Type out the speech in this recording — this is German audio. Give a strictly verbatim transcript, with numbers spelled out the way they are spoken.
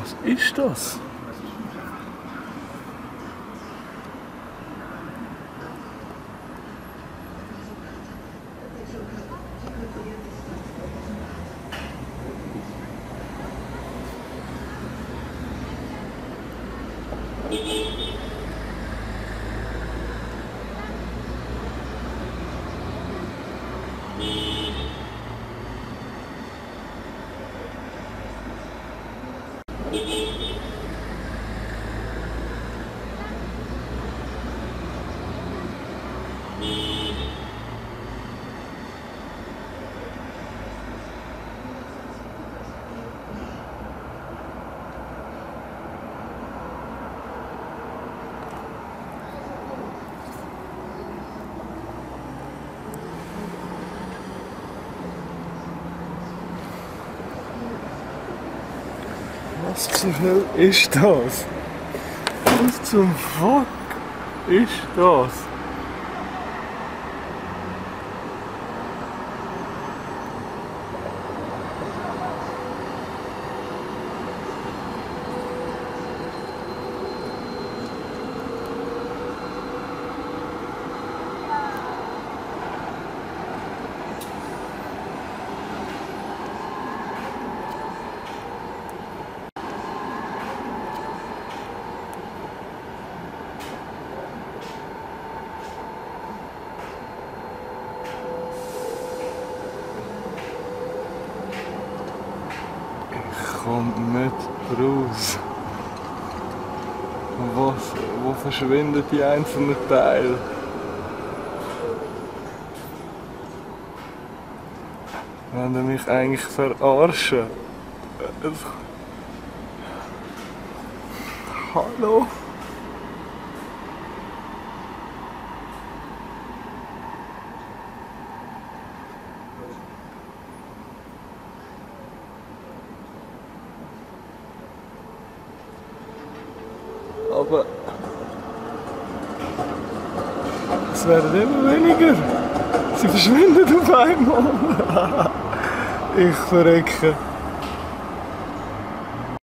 Was ist das? Was zur Hölle ist das? Was zum Fuck ist das? Kommt nicht raus. Was, wo verschwinden die einzelnen Teile? Wenn ihr mich eigentlich verarschen. Hallo? Aber es werden immer weniger. Sie verschwinden auf einmal. Ich verrecke.